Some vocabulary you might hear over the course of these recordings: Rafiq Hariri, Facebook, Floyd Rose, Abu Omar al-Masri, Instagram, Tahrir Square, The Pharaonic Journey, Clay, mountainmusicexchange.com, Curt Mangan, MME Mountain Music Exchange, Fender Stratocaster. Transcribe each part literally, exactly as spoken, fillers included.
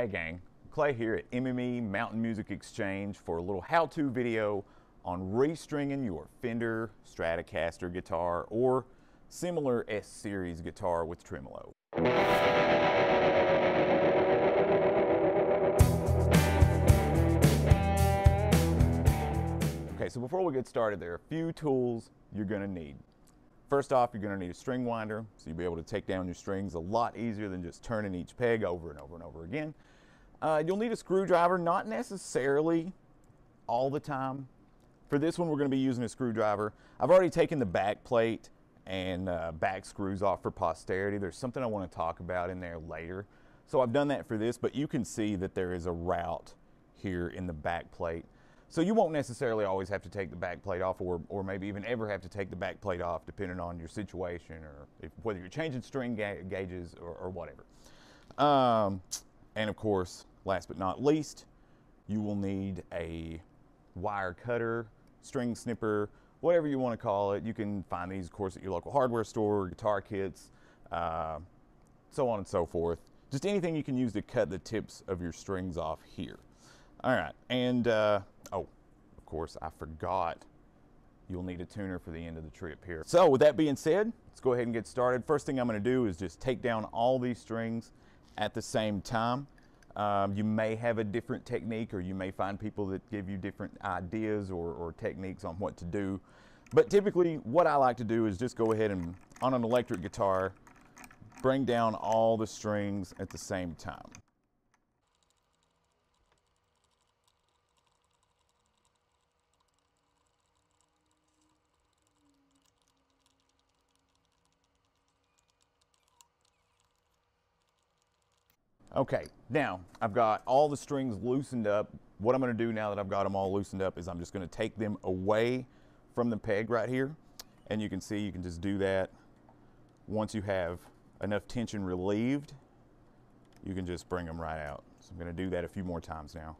Hey gang, Clay here at M M E Mountain Music Exchange for a little how-to video on restringing your Fender Stratocaster guitar or similar S-Series guitar with tremolo. Okay, so before we get started, there are a few tools you're going to need. First off, you're going to need a string winder, so you'll be able to take down your strings a lot easier than just turning each peg over and over and over again. Uh, you'll need a screwdriver, not necessarily all the time. For this one, we're going to be using a screwdriver. I've already taken the back plate and uh, back screws off for posterity. There's something I want to talk about in there later. So I've done that for this, but you can see that there is a route here in the back plate. So you won't necessarily always have to take the back plate off or, or maybe even ever have to take the back plate off, depending on your situation or if, whether you're changing string ga gauges or, or whatever. Um, and of course, last but not least, you will need a wire cutter, string snipper, whatever you want to call it. You can find these, of course, at your local hardware store, guitar kits, uh, so on and so forth. Just anything you can use to cut the tips of your strings off here. All right, and uh, oh, of course, I forgot you'll need a tuner for the end of the trip here. So with that being said, let's go ahead and get started. First thing I'm gonna do is just take down all these strings at the same time. Um, you may have a different technique, or you may find people that give you different ideas or, or techniques on what to do. But typically what I like to do is just go ahead and, on an electric guitar, bring down all the strings at the same time. Okay, now I've got all the strings loosened up. What I'm going to do now that I've got them all loosened up is I'm just going to take them away from the peg right here. And you can see you can just do that. Once you have enough tension relieved, you can just bring them right out. So I'm going to do that a few more times now.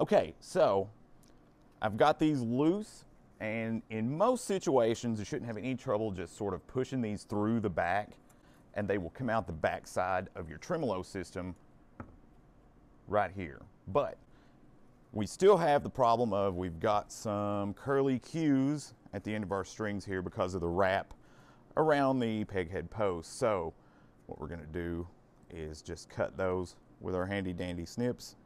Okay, so I've got these loose, and in most situations you shouldn't have any trouble just sort of pushing these through the back, and they will come out the back side of your tremolo system right here. But we still have the problem of we've got some curly cues at the end of our strings here because of the wrap around the peghead post. So what we're going to do is just cut those with our handy dandy snips.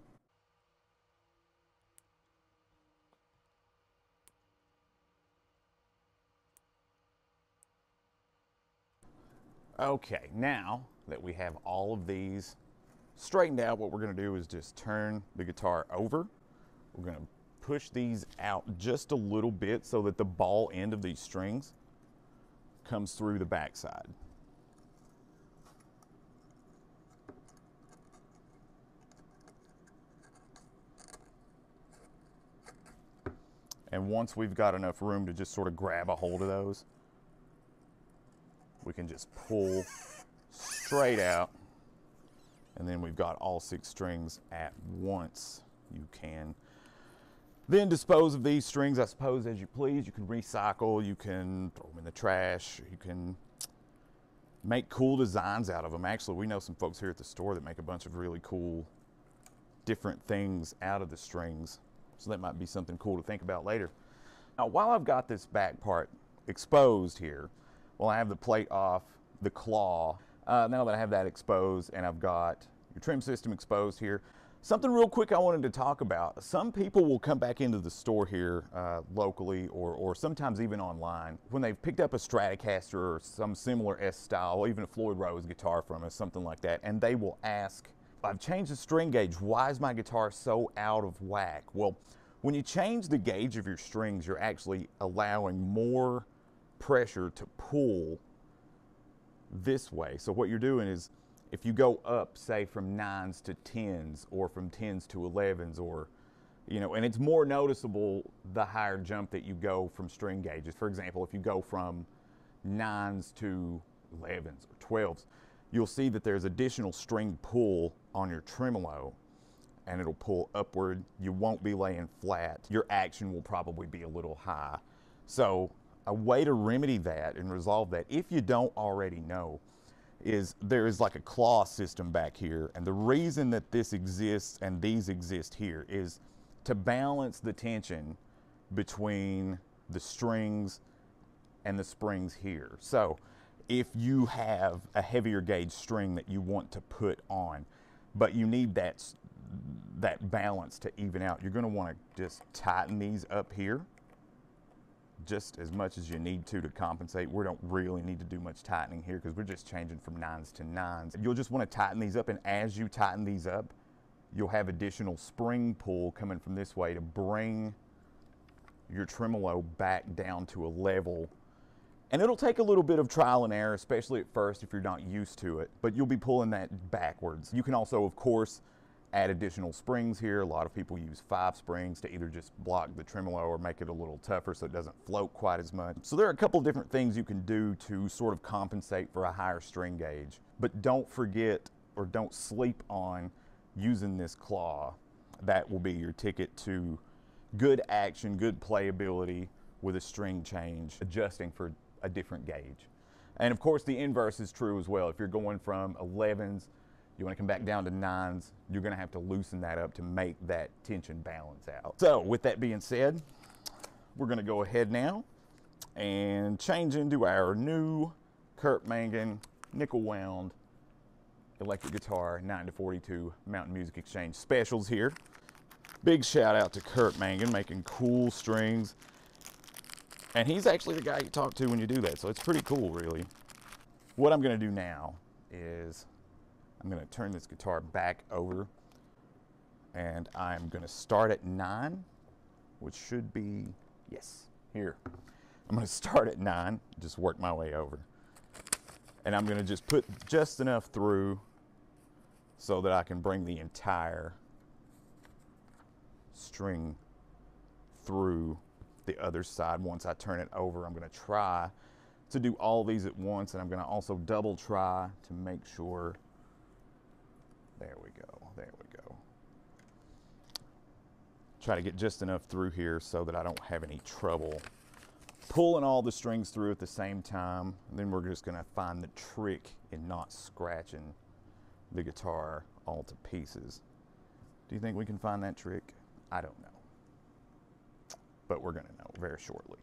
Okay, now that we have all of these straightened out, what we're going to do is just turn the guitar over. We're going to push these out just a little bit so that the ball end of these strings comes through the backside. And once we've got enough room to just sort of grab a hold of those, we can just pull straight out, and then we've got all six strings at once. You can then dispose of these strings, I suppose, as you please. You can recycle, you can throw them in the trash, you can make cool designs out of them. Actually, we know some folks here at the store that make a bunch of really cool different things out of the strings, so that might be something cool to think about later. Now, while I've got this back part exposed here, well, I have the plate off, the claw. Uh, now that I have that exposed and I've got your trim system exposed here, something real quick I wanted to talk about. Some people will come back into the store here uh, locally or, or sometimes even online when they've picked up a Stratocaster or some similar S-style, even a Floyd Rose guitar from us, something like that, and they will ask, I've changed the string gauge. Why is my guitar so out of whack? Well, when you change the gauge of your strings, you're actually allowing more pressure to pull this way. So what you're doing is, if you go up, say, from nines to tens, or from tens to elevens, or, you know, and it's more noticeable the higher jump that you go from string gauges. For example, if you go from nines to elevens or twelves, you'll see that there's additional string pull on your tremolo, and it'll pull upward. You won't be laying flat. Your action will probably be a little high. So a way to remedy that and resolve that, if you don't already know, is there is like a claw system back here. And the reason that this exists and these exist here is to balance the tension between the strings and the springs here. So if you have a heavier gauge string that you want to put on, but you need that, that balance to even out, you're gonna wanna just tighten these up here just as much as you need to to compensate. We don't really need to do much tightening here because we're just changing from nines to nines. You'll just wanna tighten these up, and as you tighten these up, you'll have additional spring pull coming from this way to bring your tremolo back down to a level. And it'll take a little bit of trial and error, especially at first if you're not used to it, but you'll be pulling that backwards. You can also, of course, add additional springs here. A lot of people use five springs to either just block the tremolo or make it a little tougher so it doesn't float quite as much. So there are a couple different things you can do to sort of compensate for a higher string gauge, but don't forget or don't sleep on using this claw. That will be your ticket to good action, good playability with a string change, adjusting for a different gauge. And of course the inverse is true as well. If you're going from elevens, you want to come back down to nines, you're going to have to loosen that up to make that tension balance out. So with that being said, we're going to go ahead now and change into our new Curt Mangan nickel wound electric guitar nine to forty-two Mountain Music Exchange specials here. Big shout out to Curt Mangan, making cool strings. And he's actually the guy you talk to when you do that, so it's pretty cool, really. What I'm going to do now is I'm going to turn this guitar back over, and I'm going to start at nine, which should be, yes, here. I'm going to start at nine, just work my way over. And I'm going to just put just enough through so that I can bring the entire string through the other side. Once I turn it over, I'm going to try to do all these at once, and I'm going to also double try to make sure. There we go, there we go. Try to get just enough through here so that I don't have any trouble pulling all the strings through at the same time. And then we're just going to find the trick in not scratching the guitar all to pieces. Do you think we can find that trick? I don't know, but we're going to know very shortly.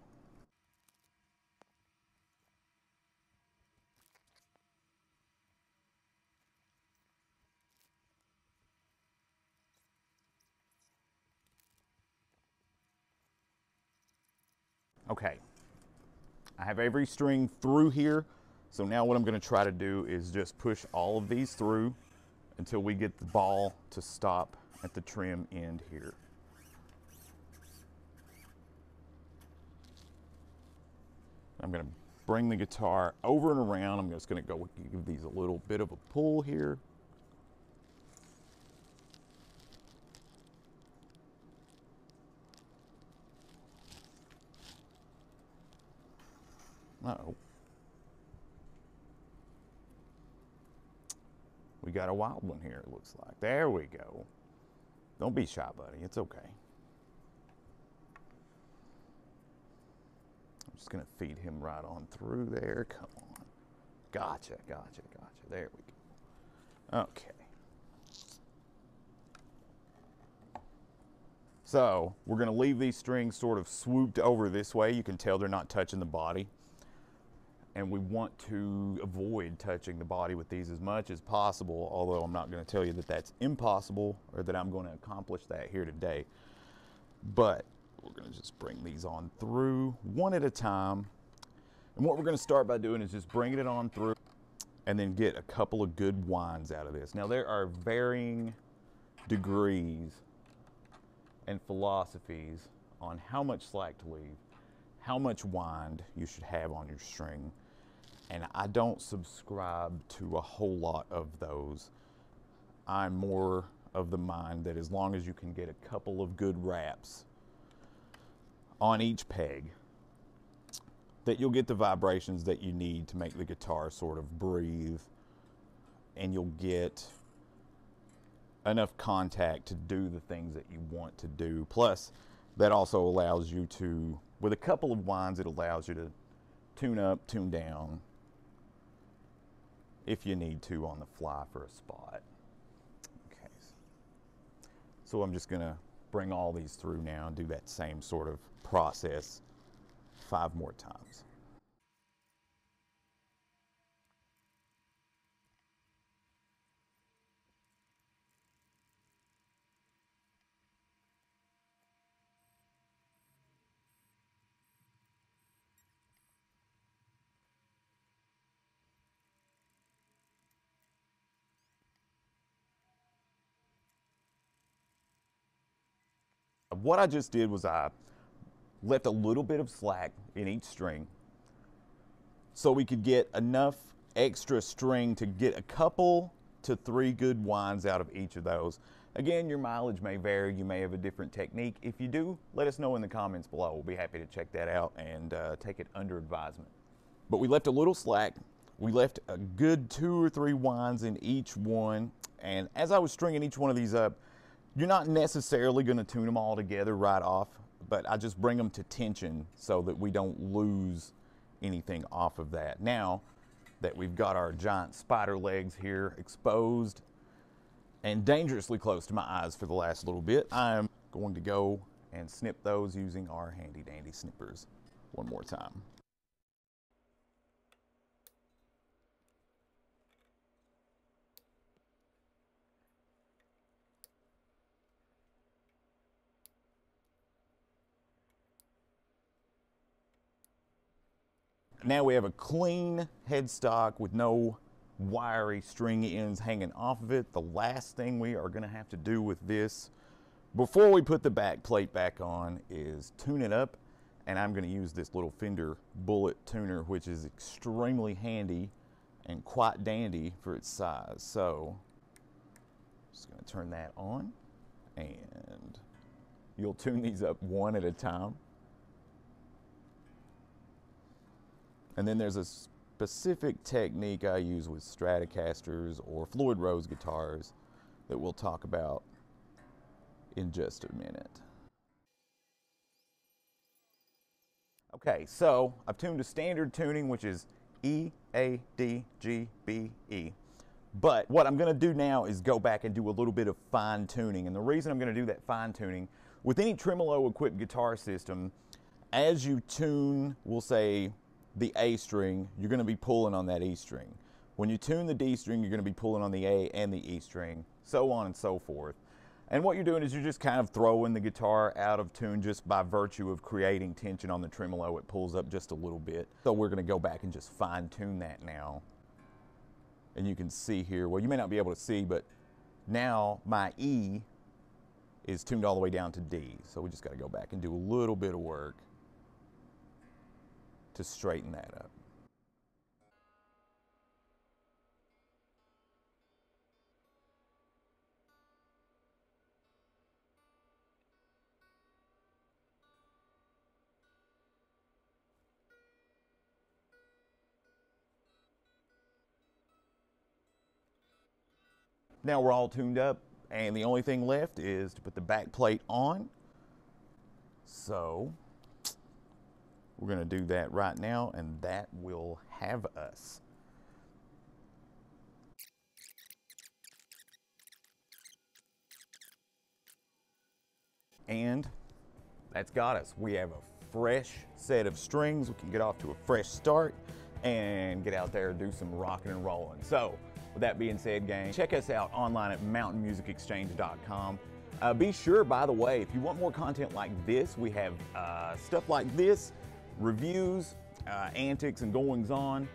Okay, I have every string through here, so now what I'm going to try to do is just push all of these through until we get the ball to stop at the trim end here. I'm going to bring the guitar over and around. I'm just going to go give these a little bit of a pull here. Uh-oh. We got a wild one here, it looks like. There we go. Don't be shy, buddy. It's okay. I'm just gonna feed him right on through there. Come on. Gotcha, gotcha, gotcha. There we go. Okay. So we're gonna leave these strings sort of swooped over this way. You can tell they're not touching the body. And we want to avoid touching the body with these as much as possible, although I'm not gonna tell you that that's impossible or that I'm gonna accomplish that here today. But we're gonna just bring these on through one at a time. And what we're gonna start by doing is just bringing it on through and then get a couple of good winds out of this. Now there are varying degrees and philosophies on how much slack to leave, how much wind you should have on your string. And I don't subscribe to a whole lot of those. I'm more of the mind that as long as you can get a couple of good wraps on each peg, that you'll get the vibrations that you need to make the guitar sort of breathe, and you'll get enough contact to do the things that you want to do. Plus, that also allows you to, with a couple of winds, it allows you to tune up, tune down, if you need to on the fly for a spot. Okay. So I'm just gonna bring all these through now and do that same sort of process five more times. What I just did was I left a little bit of slack in each string so we could get enough extra string to get a couple to three good winds out of each of those. Again, your mileage may vary. You may have a different technique. If you do, let us know in the comments below. We'll be happy to check that out and uh, take it under advisement. But we left a little slack. We left a good two or three winds in each one. And as I was stringing each one of these up, you're not necessarily going to tune them all together right off, but I just bring them to tension so that we don't lose anything off of that. Now that we've got our giant spider legs here exposed and dangerously close to my eyes for the last little bit, I'm going to go and snip those using our handy dandy snippers one more time. Now we have a clean headstock with no wiry string ends hanging off of it. The last thing we are going to have to do with this before we put the back plate back on is tune it up, and I'm going to use this little Fender bullet tuner, which is extremely handy and quite dandy for its size. So I'm just going to turn that on, and you'll tune these up one at a time. And then there's a specific technique I use with Stratocasters or Floyd Rose guitars that we'll talk about in just a minute. Okay, so I've tuned to standard tuning, which is E, A, D, G, B, E. But what I'm gonna do now is go back and do a little bit of fine tuning. And the reason I'm gonna do that fine tuning, with any tremolo equipped guitar system, as you tune, we'll say, the A string, you're going to be pulling on that E string. When you tune the D string, you're going to be pulling on the A and the E string, so on and so forth. And what you're doing is you're just kind of throwing the guitar out of tune just by virtue of creating tension on the tremolo. It pulls up just a little bit. So we're going to go back and just fine tune that now. And you can see here, well, you may not be able to see, but now my E is tuned all the way down to D. So we just got to go back and do a little bit of work to straighten that up. Now we're all tuned up, and the only thing left is to put the back plate on. So we're going to do that right now, and that will have us. And that's got us. We have a fresh set of strings. We can get off to a fresh start and get out there and do some rocking and rolling. So with that being said, gang, check us out online at mountain music exchange dot com. Uh, be sure, by the way, if you want more content like this, we have uh, stuff like this, reviews, uh, antics and goings on,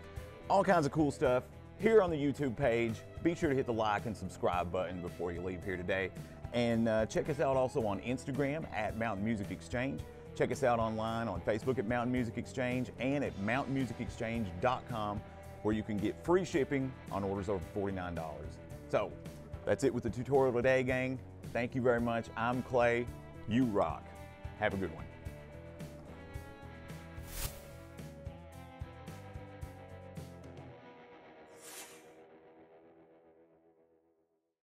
all kinds of cool stuff here on the YouTube page. Be sure to hit the like and subscribe button before you leave here today. And uh, check us out also on Instagram at Mountain Music Exchange. Check us out online on Facebook at Mountain Music Exchange and at mountain music exchange dot com, where you can get free shipping on orders over forty-nine dollars. So that's it with the tutorial today, gang. Thank you very much. I'm Clay. You rock. Have a good one.